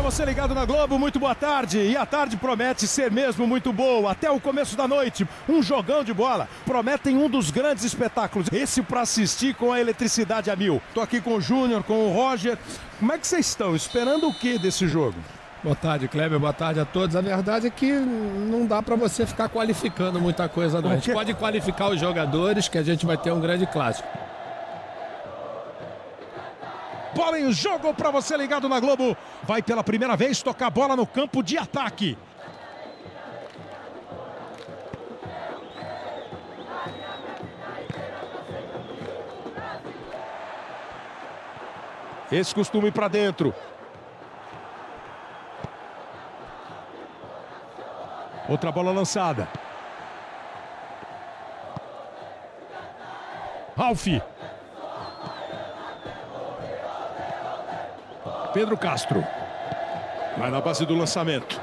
para você ligado na Globo, muito boa tarde. E a tarde promete ser mesmo muito boa. Até o começo da noite, um jogão de bola. Prometem um dos grandes espetáculos. Esse para assistir com a eletricidade a mil. Tô aqui com o Júnior, com o Roger. Como é que vocês estão? Esperando o que desse jogo? Boa tarde, Cléber. Boa tarde a todos. A verdade é que não dá para você ficar qualificando muita coisa, não. A gente pode qualificar os jogadores, que a gente vai ter um grande clássico. Bola em jogo para você ligado na Globo. Vai pela primeira vez tocar a bola no campo de ataque. Esse costume para dentro. Outra bola lançada. Ralf. Pedro Castro. Vai na base do lançamento.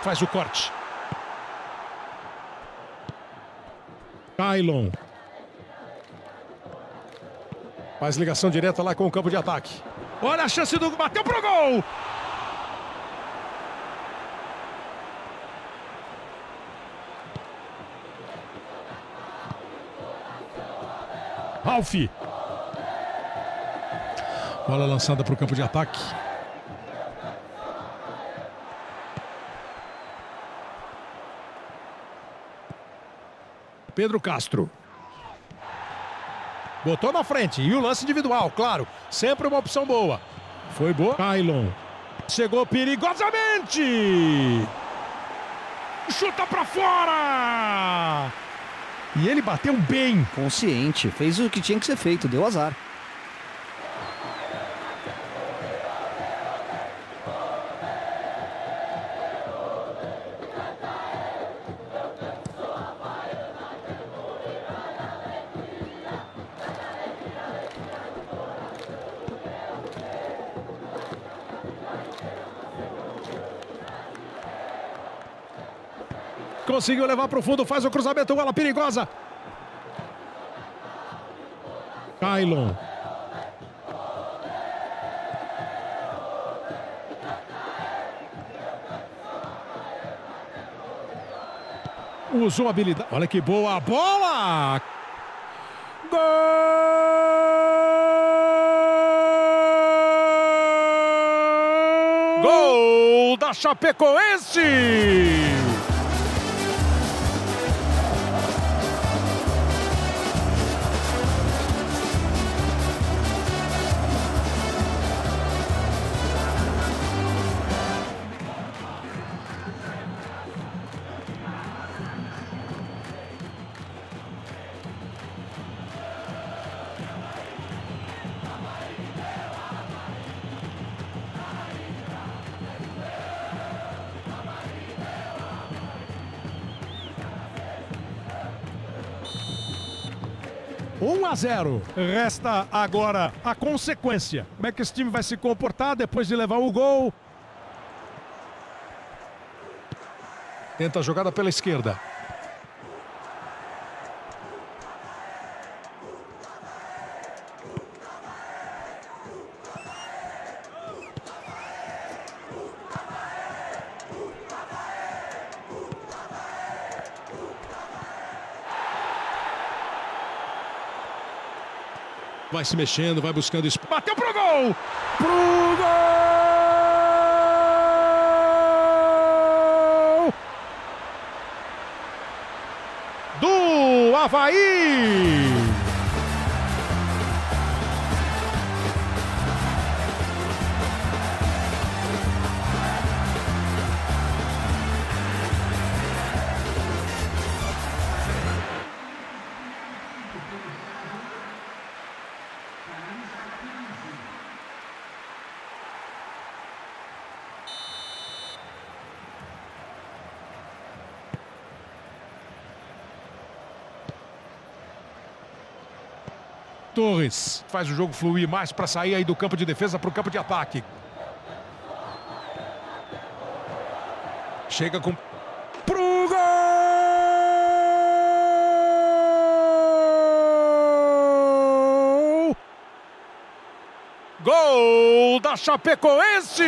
Faz o corte. Kaylon. Faz ligação direta lá com o campo de ataque. Olha a chance do... Bateu pro gol! Ralf. Bola lançada para o campo de ataque. Pedro Castro. Botou na frente. E o lance individual, claro. Sempre uma opção boa. Foi boa. Kaylon. Chegou perigosamente. Chuta para fora. E ele bateu bem. Consciente, fez o que tinha que ser feito, deu azar. Conseguiu levar para o fundo, faz o cruzamento, bola perigosa. Kaylon. Usou a habilidade. Olha que boa a bola! Gol! Gol da Chapecoense! (1 a 0). Resta agora a consequência. Como é que esse time vai se comportar depois de levar o gol? Tenta a jogada pela esquerda. Vai se mexendo, vai buscando espaço. Bateu pro gol! Pro gol! Do Avaí! Torres faz o jogo fluir mais para sair aí do campo de defesa para o campo de ataque. Chega com... Pro gol! Gol! gol da Chapecoense!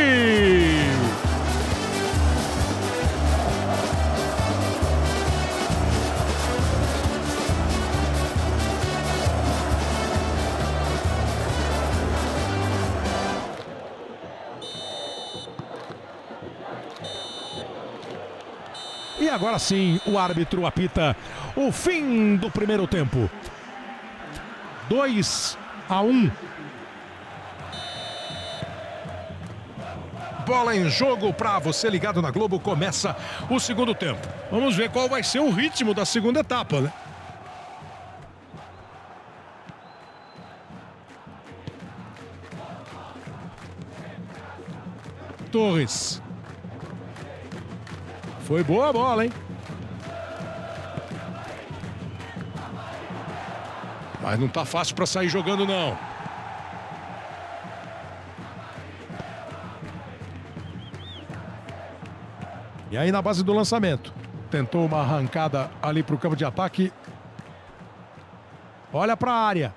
E agora sim, o árbitro apita o fim do primeiro tempo. 2-1. Bola em jogo para você ligado na Globo. Começa o segundo tempo. Vamos ver qual vai ser o ritmo da segunda etapa, né? Torres. Foi boa a bola, hein? Mas não tá fácil para sair jogando, não. E aí na base do lançamento. Tentou uma arrancada ali pro campo de ataque. Olha pra área.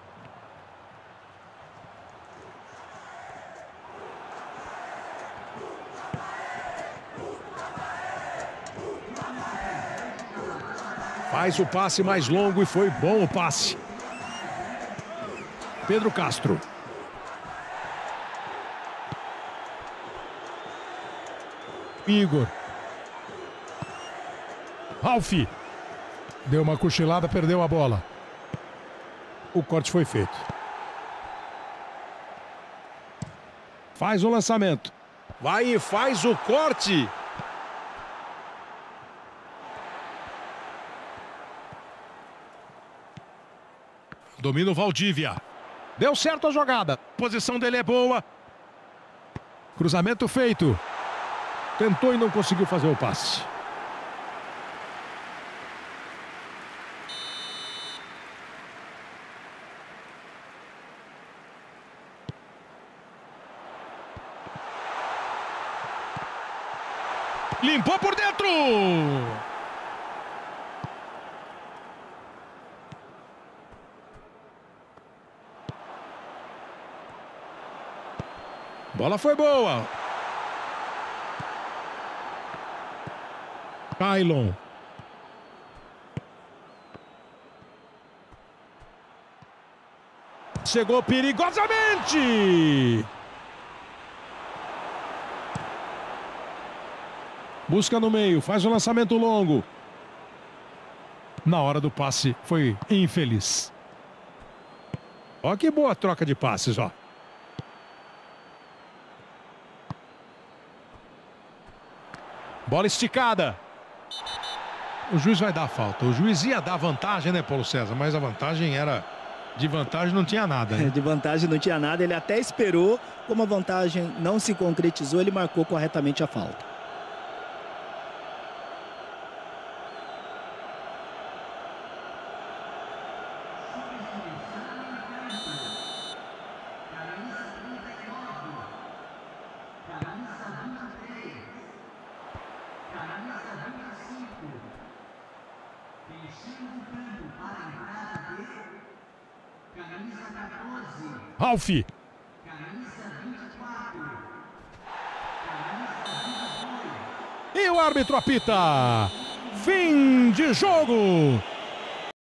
Faz o passe mais longo e foi bom o passe. Pedro Castro. Igor. Ralf. Deu uma cochilada, perdeu a bola. O corte foi feito. Faz o lançamento. Vai e faz o corte. Domina o Valdívia. Deu certo a jogada. Posição dele é boa. Cruzamento feito. Tentou e não conseguiu fazer o passe. Limpou por dentro. Bola foi boa. Kaylon. Chegou perigosamente. Busca no meio, faz o lançamento longo. Na hora do passe foi infeliz. Ó que boa troca de passes, ó. Bola esticada. O juiz vai dar a falta. O juiz ia dar vantagem, né, Paulo César? Mas a vantagem era... De vantagem não tinha nada, né? De vantagem não tinha nada. Ele até esperou. Como a vantagem não se concretizou, ele marcou corretamente a falta. Ralf. E o árbitro apita. Fim de jogo.